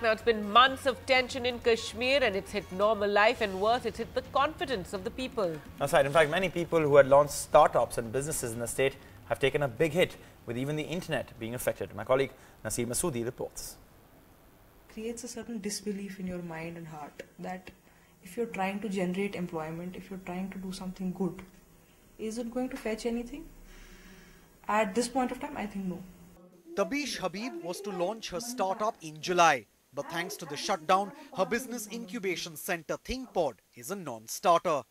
Now, it's been months of tension in Kashmir and it's hit normal life, and worse, it's hit the confidence of the people. That's right. In fact, many people who had launched startups and businesses in the state have taken a big hit, with even the internet being affected. My colleague Naseem Masoodi reports. Creates a certain disbelief in your mind and heart that if you're trying to generate employment, if you're trying to do something good, is it going to fetch anything? At this point of time, I think no. Tabish Habib was to launch her startup in July. But thanks to the shutdown, her business incubation centre ThinkPod is a non-starter.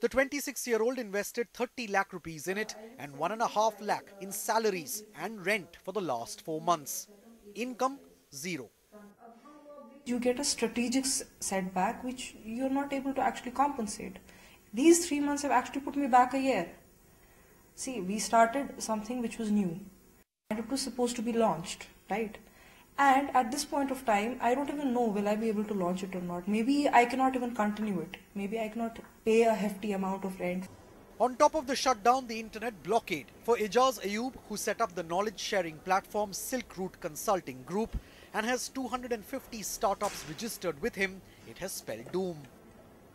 The 26-year-old invested 30 lakh rupees in it and 1.5 lakh in salaries and rent for the last 4 months. Income zero. You get a strategic setback which you're not able to actually compensate. These 3 months have actually put me back a year. See, we started something which was new and it was supposed to be launched, right? And at this point of time, I don't even know will I be able to launch it or not. Maybe I cannot even continue it. Maybe I cannot pay a hefty amount of rent. On top of the shutdown, the internet blockade. For Ijaz Ayub, who set up the knowledge-sharing platform Silk Route Consulting Group and has 250 startups registered with him, it has spelled doom.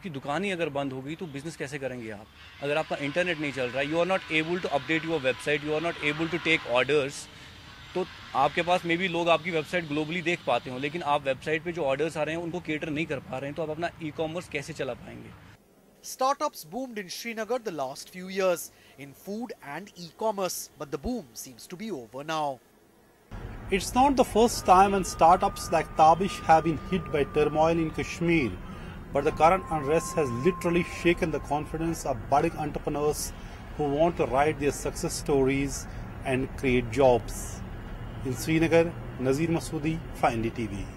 If the shop is closed, how will you do business? If your internet is not running, you are not able to update your website, you are not able to take orders. तो आपके पास मे भी लोग आपकी website globally देख पाते हो, लेकिन आप वेबसाइट पे जो ऑर्डर्स आ रहे हैं उनको कैटर नहीं कर पा रहे हैं, तो आप अपना ई-कॉमर्स कैसे चला पाएंगे? Startups boomed in Srinagar the last few years in food and e-commerce, but the boom seems to be over now. It's not the first time when startups like Tabish have been hit by turmoil in Kashmir, but the current unrest has literally shaken the confidence of budding entrepreneurs who want to write their success stories and create jobs. In Srinagar, Nazir Masoodi, Findi TV.